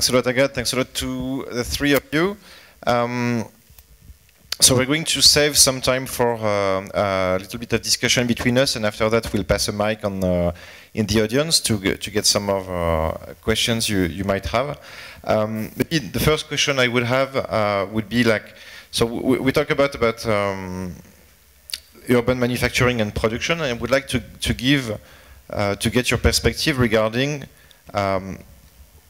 Thanks a lot, Agathe. Thanks a lot to the three of you. So we're going to save some time for a little bit of discussion between us, and after that we'll pass a mic on in the audience to get some of questions you might have. Maybe the first question I would have would be like, so we talk about urban manufacturing and production, and I would like to get your perspective regarding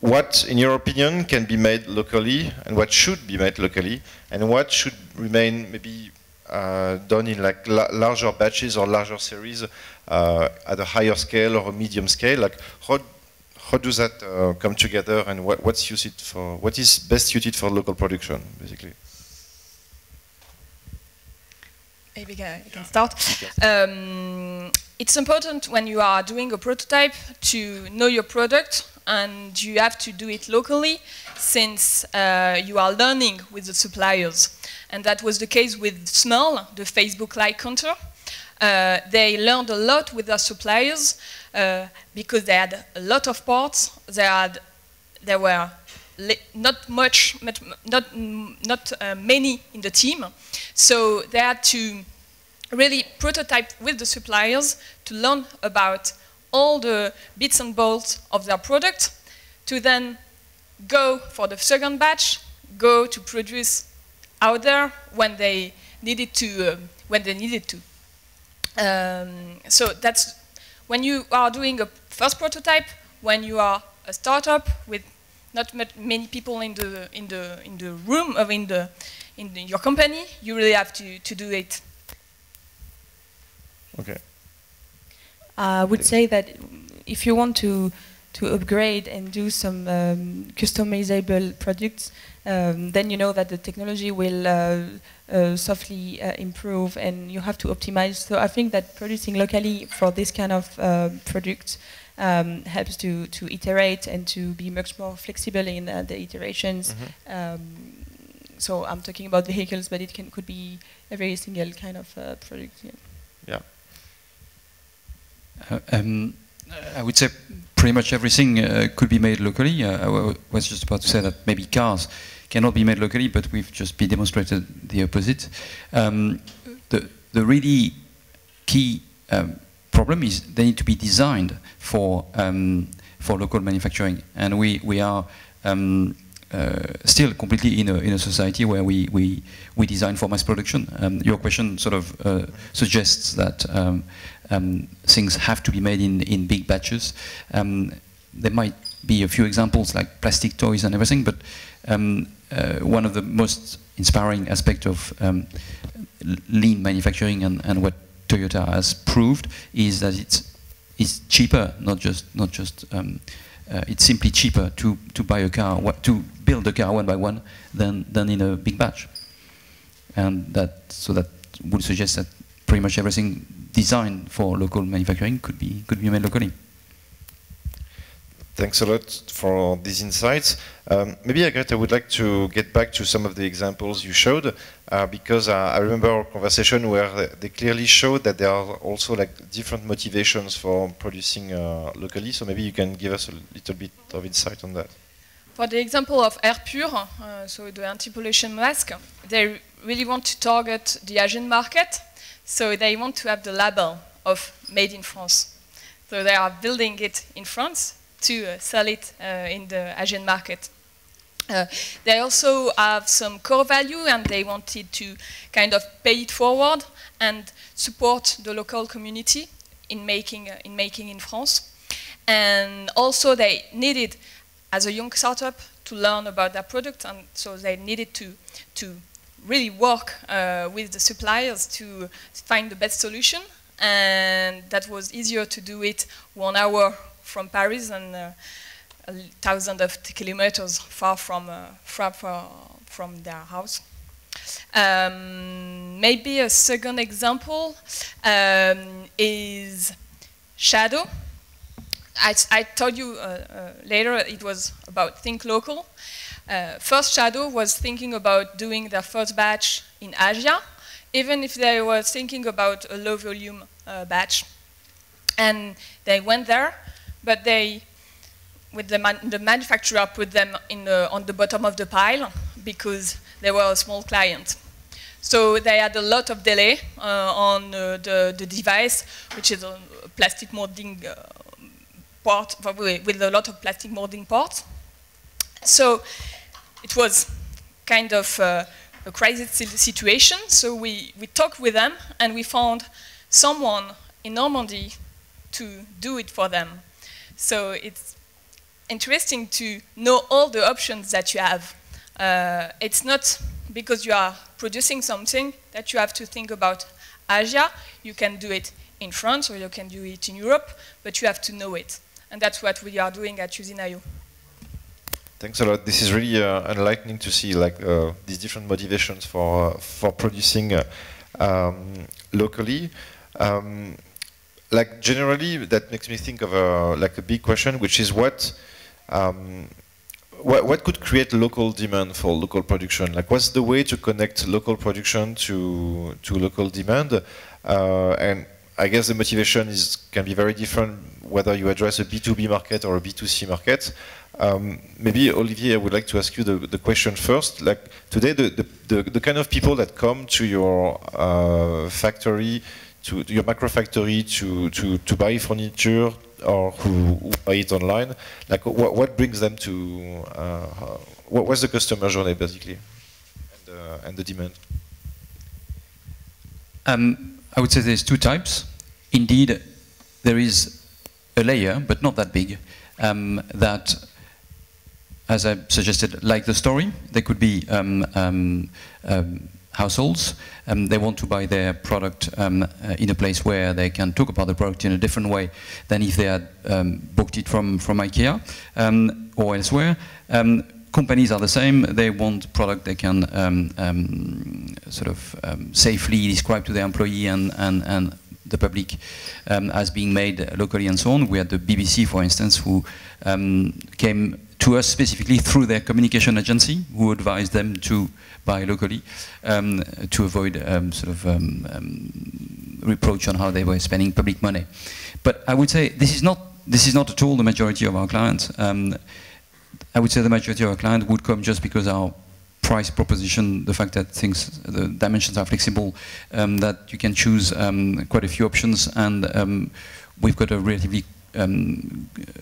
what, in your opinion, can be made locally, and what should be made locally, and what should remain maybe done in like larger batches or larger series at a higher scale or a medium scale. Like, how does that come together, and what is best suited for local production, basically? Maybe I can start. It's important when you are doing a prototype to know your product, and you have to do it locally, since you are learning with the suppliers. And that was the case with Smell, the Facebook like counter. They learned a lot with their suppliers because they had a lot of parts. There were not many in the team, so they had to really prototype with the suppliers to learn about all the bits and bolts of their product, to then go for the second batch, go to produce out there when they needed to. So that's when you are doing a first prototype. When you are a startup with not many people in the room or in your company, you really have to do it. Okay. I would say that if you want to upgrade and do some customizable products, then you know that the technology will softly improve, and you have to optimize. So I think that producing locally for this kind of products helps to iterate and to be much more flexible in the iterations. Mm-hmm. So I'm talking about vehicles, but it could be every single kind of product. Yeah. Yeah. I would say pretty much everything could be made locally. I was just about to say that maybe cars cannot be made locally, but we've just been demonstrated the opposite. The really key problem is they need to be designed for local manufacturing, and we are still completely in a society where we design for mass production. Your question sort of suggests that things have to be made in big batches. There might be a few examples like plastic toys and everything, but one of the most inspiring aspects of lean manufacturing and what Toyota has proved is that it's cheaper, not just. It's simply cheaper to buy a car, to build a car one by one, than in a big batch, and that would suggest that pretty much everything designed for local manufacturing could be made locally. Thanks a lot for these insights. Maybe, Agathe, I would like to get back to some of the examples you showed, because I remember our conversation where they clearly showed that there are also like different motivations for producing locally. So maybe you can give us a little bit of insight on that. For the example of Air Pur, so the anti-pollution mask, they really want to target the Asian market. So they want to have the label of Made in France. So they are building it in France to sell it in the Asian market. They also have some core value, and they wanted to kind of pay it forward and support the local community in making in France. And also they needed, as a young startup, to learn about their product, and so they needed to really work with the suppliers to find the best solution, and that was easier to do it 1 hour from Paris and thousands of kilometers far from their house. Maybe a second example is Shadow. I told you later it was about think local. First Shadow was thinking about doing their first batch in Asia, even if they were thinking about a low volume batch. And they went there, but they with the manufacturer put them in on the bottom of the pile because they were a small client. So they had a lot of delay on the device, which is a plastic molding part with a lot of plastic molding parts. So it was kind of a crisis situation. So we talked with them and we found someone in Normandy to do it for them. So it's interesting to know all the options that you have. It's not because you are producing something that you have to think about Asia. You can do it in France or you can do it in Europe, but you have to know it. And that's what we are doing at Usine.io. Thanks a lot. This is really enlightening to see like these different motivations for producing locally. Like generally, that makes me think of a big question, which is what could create local demand for local production? Like, what's the way to connect local production to local demand? And I guess the motivation can be very different whether you address a B2B market or a B2C market. Maybe Olivier, I would like to ask you the question first. Like today, the kind of people that come to your factory, to your macro factory, to buy furniture or who buy it online, like what brings them to what was the customer journey basically, and the demand? I would say there's two types. Indeed, there is a layer, but not that big, that, as I suggested, like the story, there could be households. They want to buy their product in a place where they can talk about the product in a different way than if they had booked it from Ikea or elsewhere. Companies are the same. They want product they can safely describe to their employee and the public as being made locally and so on. We had the BBC, for instance, who came to us specifically through their communication agency, who advised them to buy locally to avoid reproach on how they were spending public money. But I would say this is not at all the majority of our clients. I would say the majority of our clients would come just because our price proposition, the fact that the dimensions are flexible, that you can choose quite a few options, and we've got a relatively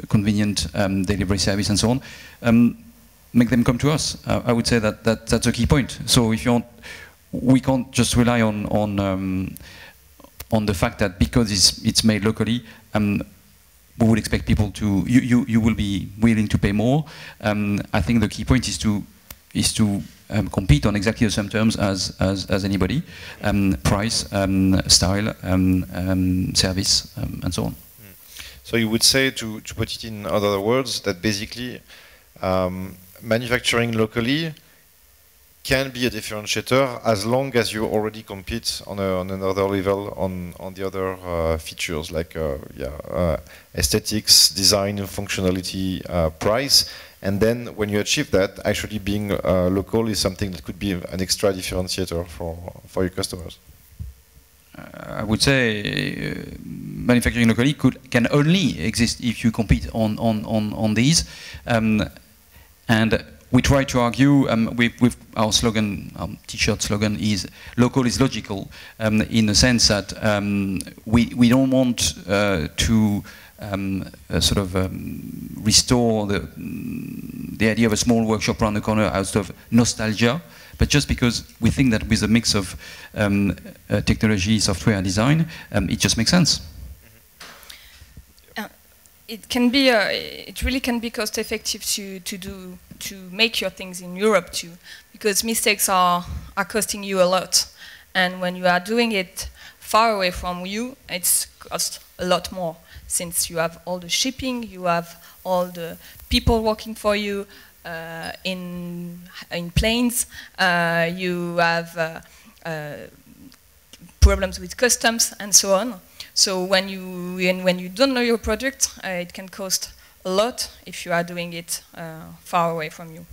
convenient delivery service and so on, make them come to us. I would say that's a key point. So if you want, we can't just rely on the fact that because it's made locally, we would expect people to you will be willing to pay more. I think the key point is to compete on exactly the same terms as anybody: price, style, service, and so on. So you would say, to put it in other words, that basically manufacturing locally can be a differentiator as long as you already compete on another level on the other features like aesthetics, design, functionality, price. And then when you achieve that, actually being local is something that could be an extra differentiator for your customers. I would say manufacturing locally can only exist if you compete on these, and we try to argue with our slogan, T-shirt slogan is "Local is logical," in the sense that we don't want to restore the idea of a small workshop around the corner out of nostalgia. But just because we think that with a mix of technology, software, and design, it just makes sense. Mm-hmm. It can be. It really can be cost-effective to make your things in Europe too, because mistakes are costing you a lot, and when you are doing it far away from you, it's cost a lot more. Since you have all the shipping, you have all the people working for you. In planes, you have problems with customs and so on. So when you don't know your product, it can cost a lot if you are doing it far away from you.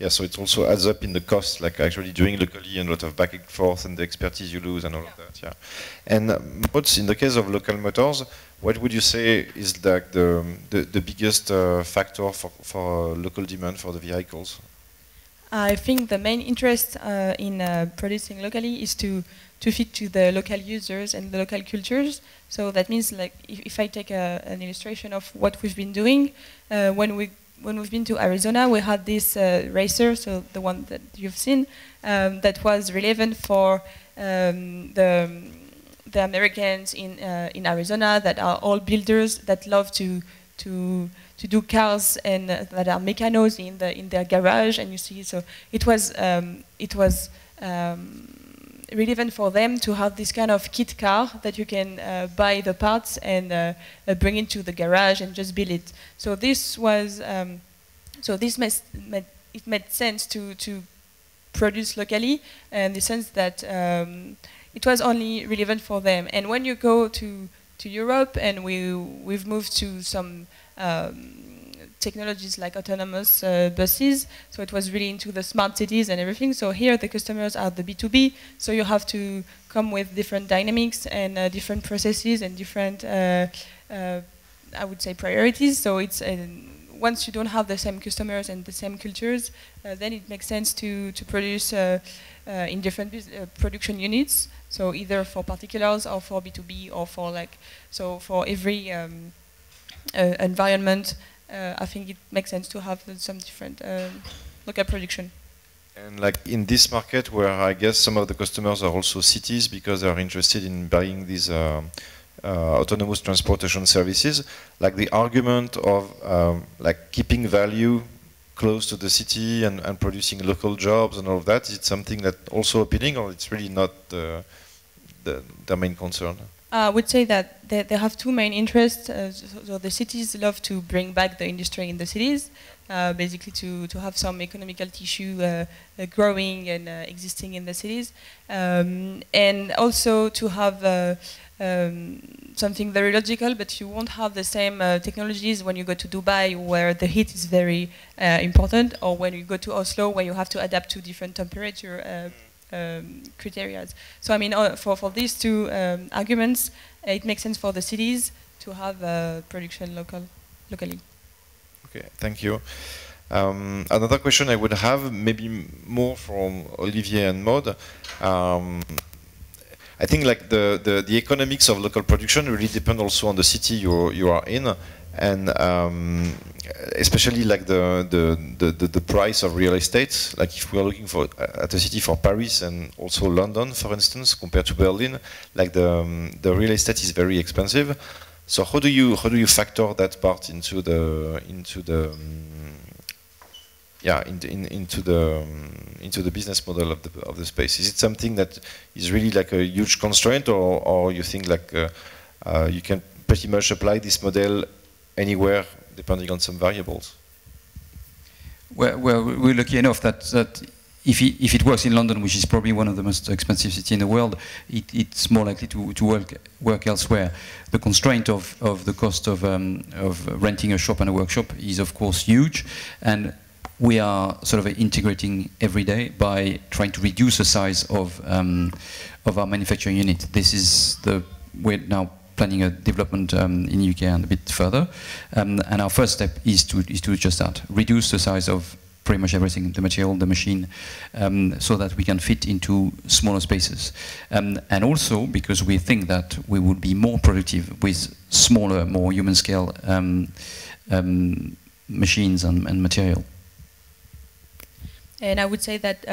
Yeah, so it also adds up in the cost, like actually doing locally and a lot of back and forth and the expertise you lose and all of that. Yeah, and in the case of local motors, What would you say is the biggest factor for local demand for the vehicles? I think the main interest in producing locally is to fit to the local users and the local cultures. So that means, like, if I take an illustration of what we've been doing, when we've been to Arizona, we had this racer, so the one that you've seen, that was relevant for the Americans in Arizona that are all builders that love to do cars and that are mechanos in their garage, and you see, so it was relevant for them to have this kind of kit car that you can buy the parts and bring into the garage and just build it. So this was it made sense to produce locally, in the sense that it was only relevant for them. And when you go to Europe, and we've moved to some technologies like autonomous buses, so it was really into the smart cities and everything. So here the customers are the B2B, so you have to come with different dynamics and different processes and different, I would say, priorities. So it's once you don't have the same customers and the same cultures, then it makes sense to produce in different production units. So either for particulars or for B2B or for, like, so for every environment, I think it makes sense to have some different local production. And like in this market, where I guess some of the customers are also cities because they are interested in buying these autonomous transportation services, like the argument of like keeping value close to the city and producing local jobs and all of that, is it something that also appealing, or it's really not the main concern? I would say that they have two main interests. So the cities love to bring back the industry in the cities, basically to have some economical tissue growing and existing in the cities, and also to have something very logical, but you won't have the same technologies when you go to Dubai, where the heat is very important, or when you go to Oslo, where you have to adapt to different temperature criteria. So I mean, for these two arguments, it makes sense for the cities to have production locally. Okay, thank you. Another question I would have, maybe more from Olivier and Maud. I think like the economics of local production really depend also on the city you are in, and especially like the price of real estate. Like if we are looking for at a city for Paris and also London, for instance, compared to Berlin, like the real estate is very expensive. So how do you factor that part into the business model of the space? Is it something that is really like a huge constraint, or you think like you can pretty much apply this model anywhere, depending on some variables? Well, we're lucky enough that if it works in London, which is probably one of the most expensive cities in the world, it's more likely to work elsewhere. The constraint of the cost of renting a shop and a workshop is of course huge, and we are sort of integrating every day by trying to reduce the size of our manufacturing unit. We're now planning a development in Ikea and a bit further, and our first step is to just that, reduce the size of pretty much everything, the material, the machine, so that we can fit into smaller spaces, and also because we think that we would be more productive with smaller, more human scale machines and material. And I would say that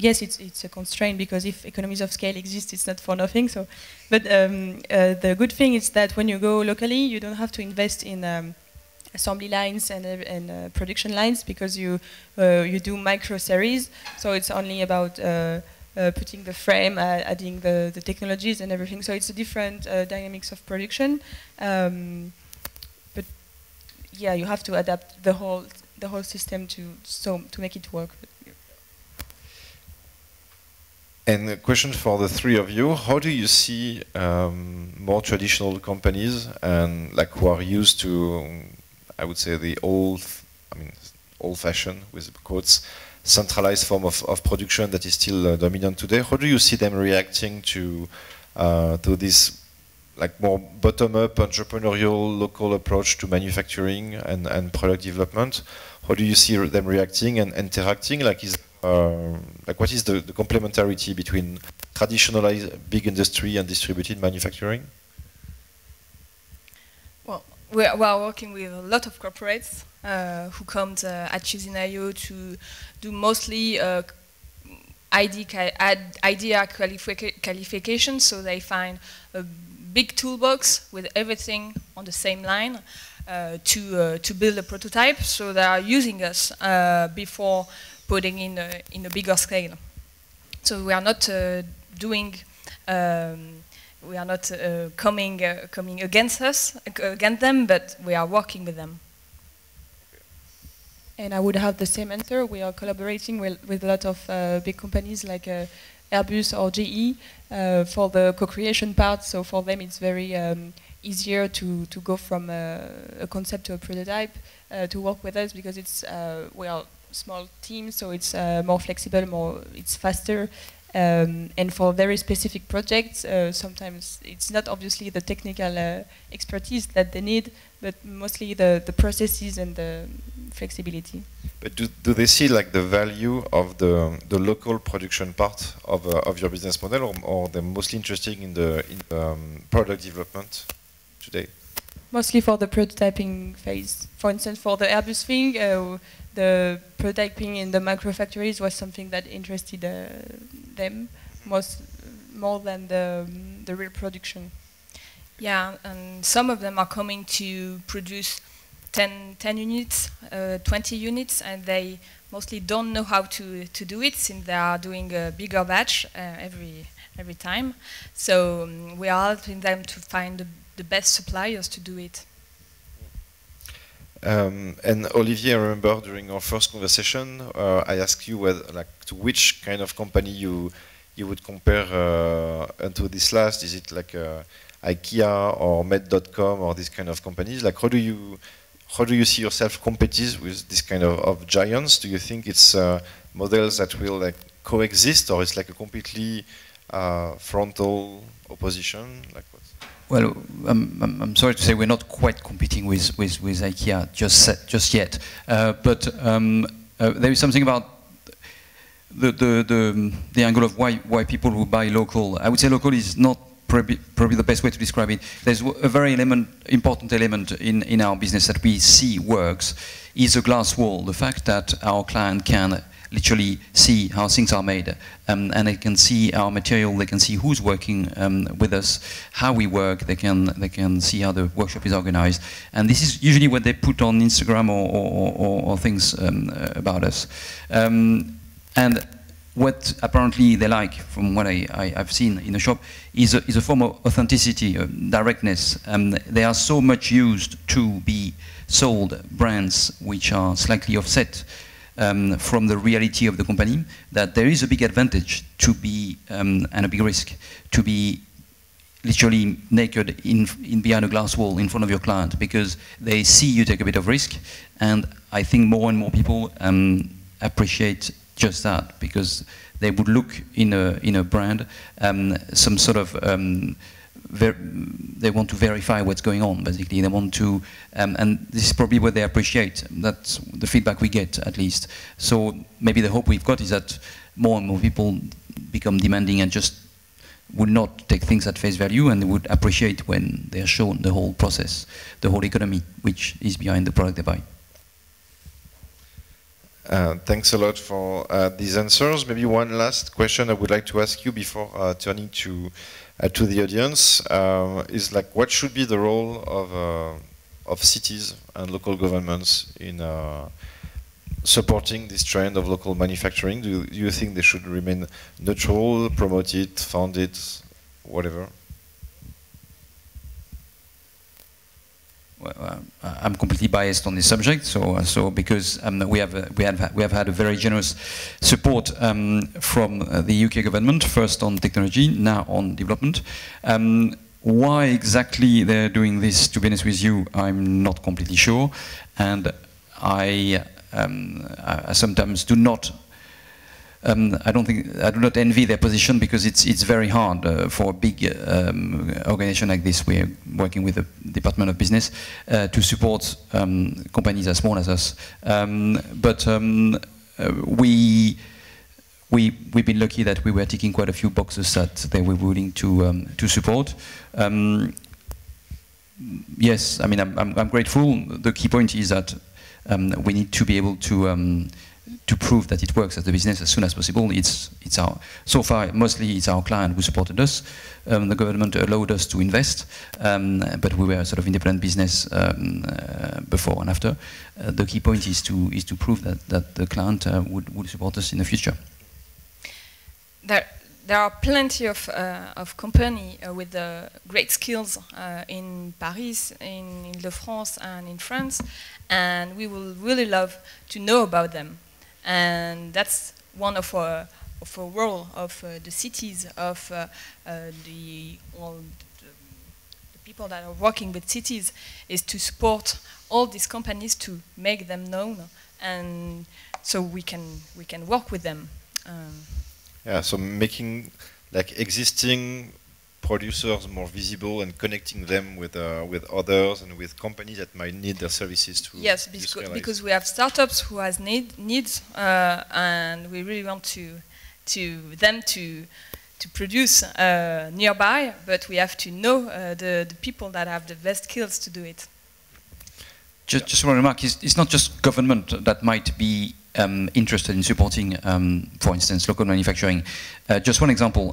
yes, it's a constraint, because if economies of scale exist, it's not for nothing. So, but the good thing is that when you go locally, you don't have to invest in assembly lines and production lines, because you do micro series. So it's only about putting the frame, adding the technologies and everything. So it's a different dynamics of production. But yeah, you have to adapt the whole system to make it work. And a question for the three of you: how do you see more traditional companies, and like who are used to, I would say, the old-fashioned, with quotes, centralized form of production that is still dominant today? How do you see them reacting to this like more bottom-up entrepreneurial local approach to manufacturing and product development? How do you see them reacting and interacting? Like, like what is the complementarity between traditionalized big industry and distributed manufacturing? Well, we are working with a lot of corporates who come at Usine.io to do mostly idea qualification, so they find a big toolbox with everything on the same line to build a prototype, so they are using us before putting in a bigger scale. So we are not coming against them, but we are working with them. And I would have the same answer. We are collaborating with a lot of big companies like Airbus or GE for the co-creation part. So for them, it's very easier to go from a concept to a prototype to work with us, because it's we are small teams, so it's more flexible, it's faster. And for very specific projects, sometimes it's not obviously the technical expertise that they need, but mostly the processes and the flexibility. But do they see like the value of the local production part of your business model, or they're mostly interested in product development today? Mostly for the prototyping phase. For instance, for the Airbus thing, the prototyping in the micro factories was something that interested them more than the real production. Yeah, and some of them are coming to produce 10 units, 20 units, and they mostly don't know how to do it, since they are doing a bigger batch every time. So we are helping them to find the best suppliers to do it. And Olivier, I remember during our first conversation, I asked you whether, like, to which kind of company you would compare until this last. Is it like Ikea or Made.com or these kind of companies? Like, how do you see yourself competing with this kind of giants? Do you think it's models that will like coexist, or it's like a completely frontal opposition? Like what? Well, I'm sorry to say we're not quite competing with IKEA just yet. But there is something about the angle of why people who buy local. I would say local is not probably the best way to describe it. There's a very important element in our business that we see works is a glass wall. The fact that our client can literally see how things are made, and they can see our material, they can see who's working with us, how we work, they can see how the workshop is organized, and this is usually what they put on Instagram or things about us. And what apparently they like, from what I've seen in the shop, is a form of authenticity, directness. They are so much used to be sold brands which are slightly offset from the reality of the company, that there is a big advantage to be, and a big risk, to be literally naked in behind a glass wall in front of your client, because they see you take a bit of risk, and I think more and more people appreciate just that, because they would look in a brand some sort of they want to verify what's going on, basically. They want to, and this is probably what they appreciate. That's the feedback we get, at least. So maybe the hope we've got is that more and more people become demanding and just would not take things at face value, and they would appreciate when they are shown the whole process, the whole economy, which is behind the product they buy. Thanks a lot for these answers. Maybe one last question I would like to ask you before turning to the audience is like, what should be the role of cities and local governments in supporting this trend of local manufacturing? Do you think they should remain neutral, promote it, fund it, whatever? Well, I'm completely biased on this subject, so because we have had a very generous support from the UK government, first on technology, now on development. Why exactly they're doing this, to be honest with you, I'm not completely sure, and I sometimes do not I do not envy their position, because it's very hard for a big organization like this. We're working with the Department of Business to support companies as small as us. We've been lucky that we were ticking quite a few boxes that they were willing to support. Yes, I mean, I'm grateful. The key point is that we need to be able to prove that it works as a business as soon as possible. It's our, so far, mostly it's our client who supported us. The government allowed us to invest, but we were a sort of independent business before and after. The key point is to prove that the client would support us in the future. There are plenty of company with great skills in Paris, in Ile-de-France, and in France, and we will really love to know about them. And that's one of our role of the cities, of the people that are working with cities, is to support all these companies to make them known, and so we can work with them. Yeah, so making like existing producers more visible and connecting them with others and with companies that might need their services to. Yes, because we have startups who has needs, and we really want them to produce nearby, but we have to know the people that have the best skills to do it. Just one remark: it's not just government that might be interested in supporting, for instance, local manufacturing. Just one example,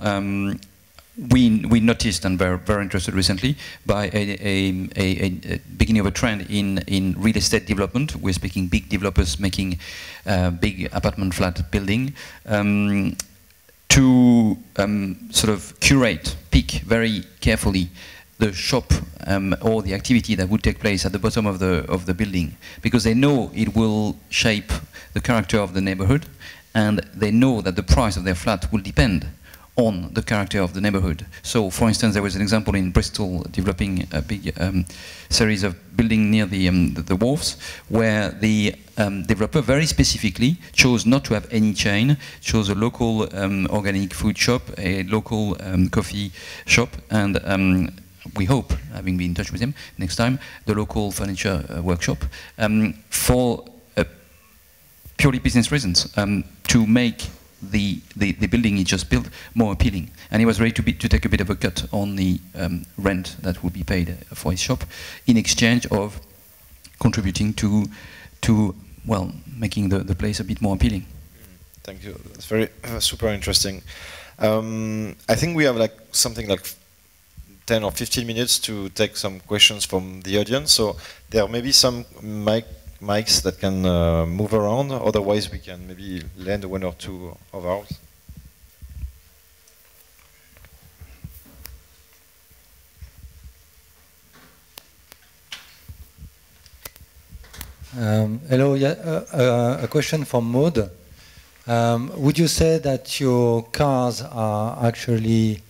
we noticed and were very interested recently by a beginning of a trend in real estate development. We're speaking big developers making big apartment flat building to sort of curate, pick very carefully the shop or the activity that would take place at the bottom of the building, because they know it will shape the character of the neighborhood, and they know that the price of their flat will depend on the character of the neighborhood. So, for instance, there was an example in Bristol developing a big series of building near the wharves, where the developer very specifically chose not to have any chain, chose a local organic food shop, a local coffee shop, and we hope, having been in touch with him next time, the local furniture workshop, for purely business reasons, to make the building he just built more appealing. And he was ready to take a bit of a cut on the rent that would be paid for his shop, in exchange of contributing to well, making the place a bit more appealing. Thank you. That's very super interesting. I think we have like something like 10 or 15 minutes to take some questions from the audience. So there may be some mics that can move around. Otherwise, we can maybe land one or two of ours. Hello. Yeah, a question from Maud. Would you say that your cars are actually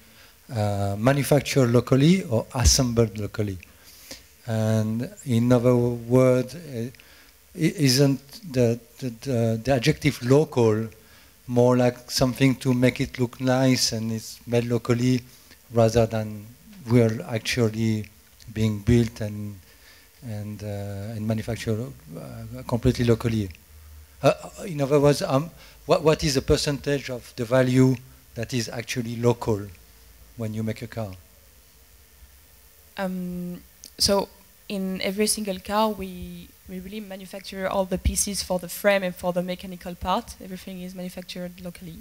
manufactured locally or assembled locally? And in other words, isn't the adjective local more like something to make it look nice and it's made locally, rather than we're actually being built and manufactured completely locally? In other words, what is the percentage of the value that is actually local when you make a car? So in every single car, we really manufacture all the pieces for the frame and for the mechanical part. Everything is manufactured locally.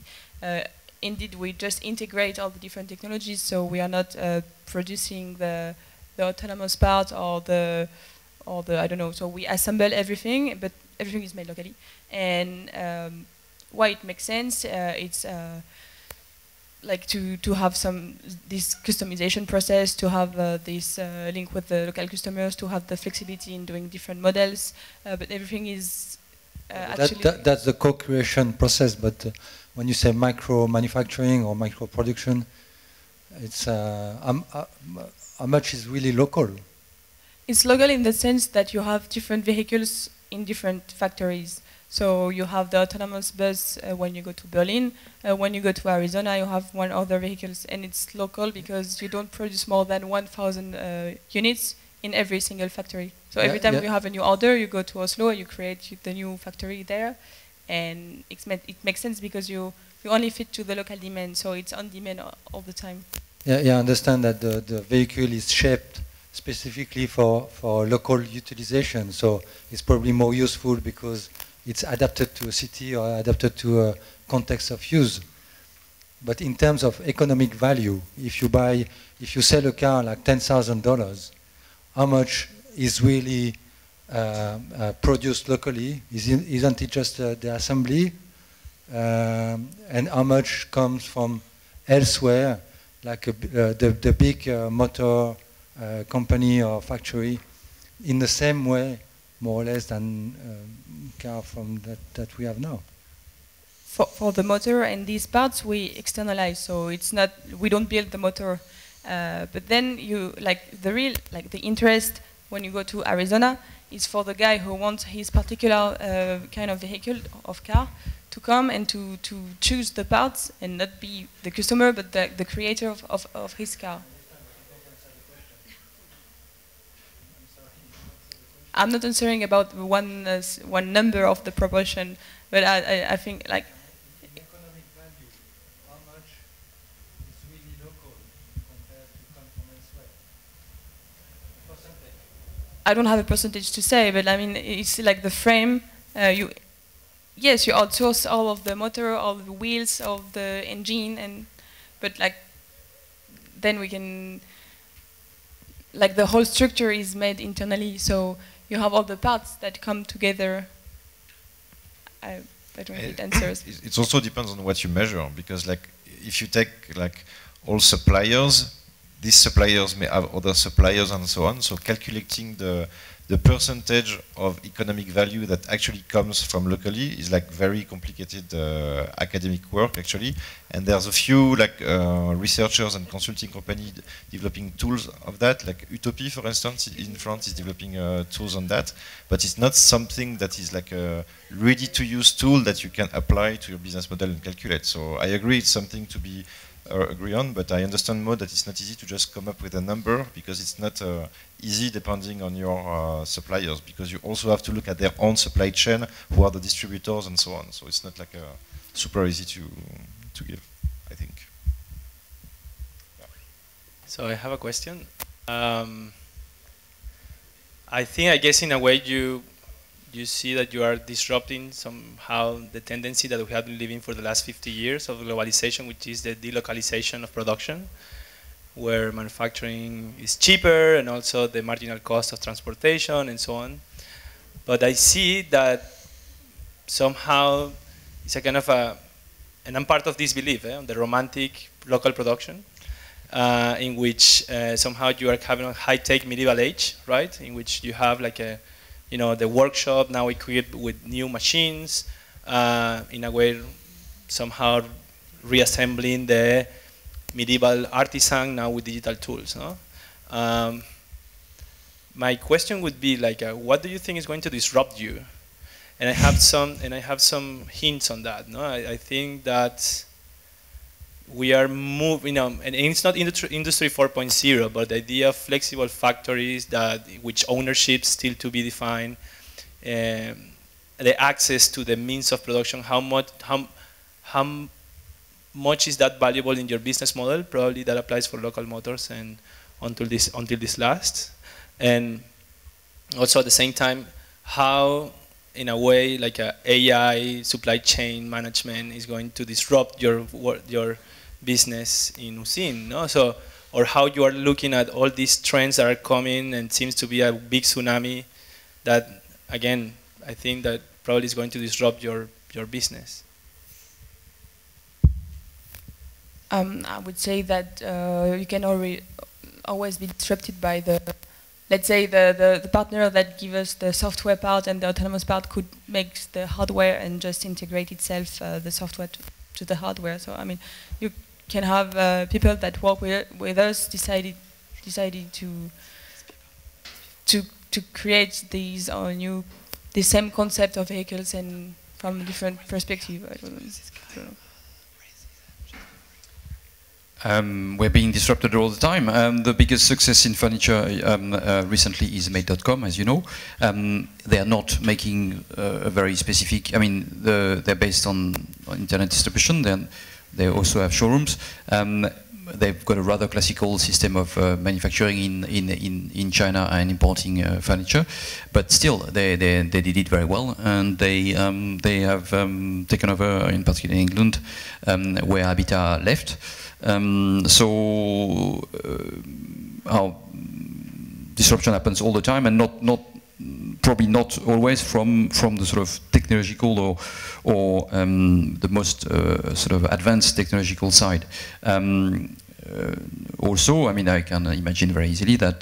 Indeed, we just integrate all the different technologies, so we are not producing the autonomous part or the I don't know. So we assemble everything, but everything is made locally. And why it makes sense? It's like to have this customization process, to have this link with the local customers, to have the flexibility in doing different models, but everything is actually... That's the co-creation process, but when you say micro-manufacturing or micro-production, it's how much is really local? It's local in the sense that you have different vehicles in different factories. So you have the autonomous bus when you go to Berlin. When you go to Arizona, you have one other vehicles, and it's local because you don't produce more than 1,000 units in every single factory. So every time you have a new order, you go to Oslo, you create the new factory there, and it makes sense because you only fit to the local demand, so it's on demand all the time. Yeah, I understand that the vehicle is shaped specifically for local utilization, so it's probably more useful because it's adapted to a city or adapted to a context of use. But in terms of economic value, if you sell a car like $10,000, how much is really produced locally? Isn't it just the assembly? And how much comes from elsewhere, like the big motor company or factory, in the same way, more or less, than car from that we have now? For the motor and these parts, we externalize, so it's not, we don't build the motor. But then the interest when you go to Arizona is for the guy who wants his particular kind of vehicle of car to come and to choose the parts and not be the customer but the creator of his car. I'm not answering about one number of the proportion, but I think like. The economic value, how much is really local compared to come from elsewhere? Percentage. I don't have a percentage to say, but I mean it's like the frame. Yes, you outsource all of the motor, all the wheels, all of the engine, but like then we can. Like the whole structure is made internally, so you have all the parts that come together. I don't need answers. It also depends on what you measure, because like if you take like all suppliers, these suppliers may have other suppliers and so on. So calculating the percentage of economic value that actually comes from locally is like very complicated academic work actually, and there's a few like researchers and consulting companies developing tools of that, like Utopie for instance in France is developing tools on that, but it's not something that is like a ready to use tool that you can apply to your business model and calculate. So I agree it's something to be agree on, but I understand more that it's not easy to just come up with a number, because it's not easy depending on your suppliers, because you also have to look at their own supply chain, who are the distributors and so on. So it's not like super easy to give, I think. Yeah. So I have a question. I guess in a way you see that you are disrupting somehow the tendency that we have been living for the last 50 years of globalization, which is the delocalization of production, where manufacturing is cheaper and also the marginal cost of transportation and so on. But I see that somehow it's a kind of a, and I'm part of this belief, on the romantic local production, in which somehow you are having a high-tech medieval age, right? In which you have like a, the workshop now equipped with new machines, in a way somehow reassembling the medieval artisan now with digital tools. No? My question would be like, what do you think is going to disrupt you? And I have some hints on that. No, I think that we are moving, and it's not industry 4.0, but the idea of flexible factories which ownership still to be defined, the access to the means of production, how much is that valuable in your business model? Probably that applies for local motors and until this lasts. And also at the same time, how in a way like AI supply chain management is going to disrupt your business in Usine, no? So, or how you are looking at all these trends that are coming and seems to be a big tsunami that, again, I think that probably is going to disrupt your business. I would say that you can always be disrupted by the, let's say the partner that gives us the software part and the autonomous part could make the hardware and just integrate itself, the software to the hardware. So, I mean, you can have people that work with us decided to create these new, the same concept of vehicles and from a different perspective. I don't know. We're being disrupted all the time. The biggest success in furniture recently is Made.com, as you know. They are not making a very specific, I mean, they're based on internet distribution, then they also have showrooms. They've got a rather classical system of manufacturing in China and importing furniture, but still they did it very well, and they have taken over, in particular in England, where Habitat left. Our disruption happens all the time, and probably not always from the sort of technological or the most sort of advanced technological side. Also, I mean, I can imagine very easily that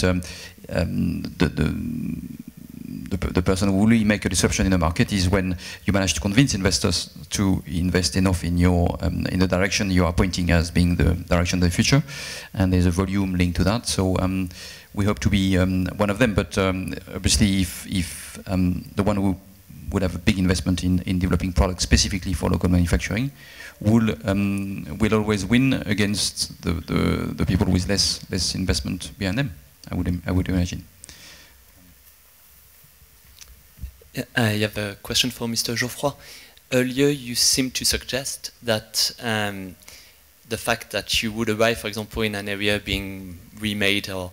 the person who will really make a disruption in the market is when you manage to convince investors to invest enough in your in the direction you are pointing as being the direction of the future, and there's a volume linked to that. So we hope to be one of them. But obviously, if the one who would have a big investment in developing products specifically for local manufacturing will always win against the people with less investment behind them. I would imagine. I have a question for Mr. Geoffroy. Earlier, you seemed to suggest that the fact that you would arrive, for example, in an area being remade or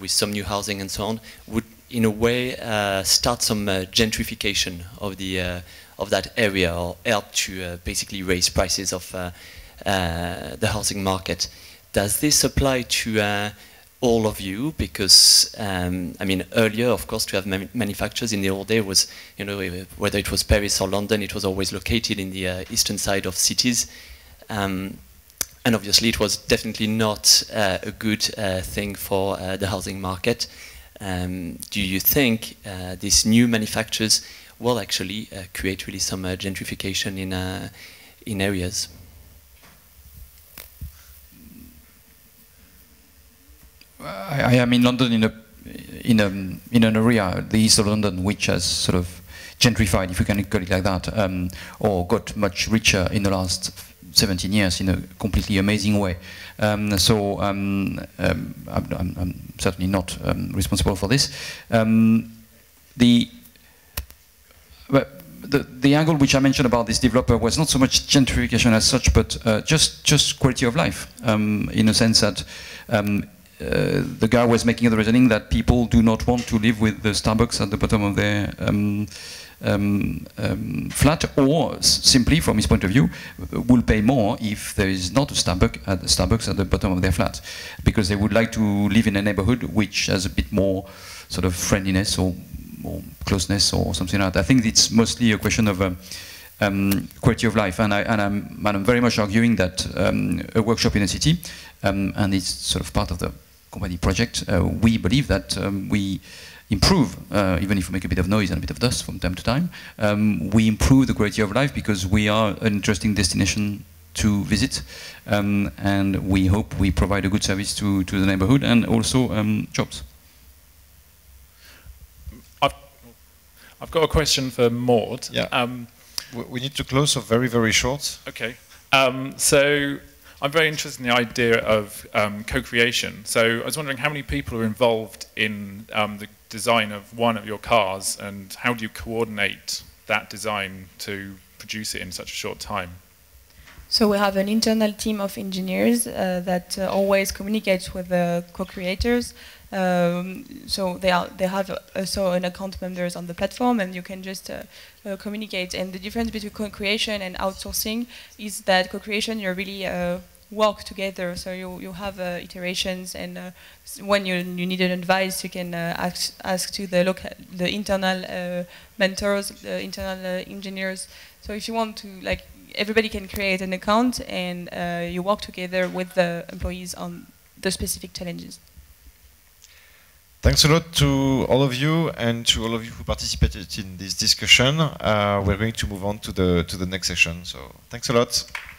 with some new housing and so on, would, in a way, start some gentrification of that area, or help to basically raise prices of the housing market. Does this apply to all of you? Because I mean, earlier, of course, to have manufacturers in the old day was, you know, whether it was Paris or London, it was always located in the eastern side of cities, and obviously it was definitely not a good thing for the housing market. Do you think these new manufacturers will actually create really some gentrification in areas? I am in London, in an area, the east of London, which has sort of gentrified, if you can call it like that, or got much richer in the last 17 years in a completely amazing way. I'm certainly not responsible for this. The angle which I mentioned about this developer was not so much gentrification as such, but just quality of life, in a sense that. The guy was making the reasoning that people do not want to live with the Starbucks at the bottom of their flat, or simply, from his point of view, will pay more if there is not a Starbucks at the bottom of their flat, because they would like to live in a neighborhood which has a bit more sort of friendliness or closeness or something like that. I think it's mostly a question of quality of life, and I'm very much arguing that a workshop in a city, and it's sort of part of the company project, we believe that we improve, even if we make a bit of noise and a bit of dust from time to time, we improve the quality of life because we are an interesting destination to visit, and we hope we provide a good service to the neighborhood, and also jobs. I've got a question for Maud. Yeah. We need to close, so very, very short. Okay. So I'm very interested in the idea of co-creation. So I was wondering how many people are involved in the design of one of your cars, and how do you coordinate that design to produce it in such a short time? So we have an internal team of engineers that always communicates with the co-creators. So they have an account members on the platform, and you can just communicate. And the difference between co-creation and outsourcing is that co-creation, you really work together. So you have iterations, and when you need an advice, you can ask to the internal mentors, the internal engineers. So if you want to, like, everybody can create an account, and you work together with the employees on the specific challenges. Thanks a lot to all of you, and to all of you who participated in this discussion. We're going to move on to the next session. So thanks a lot.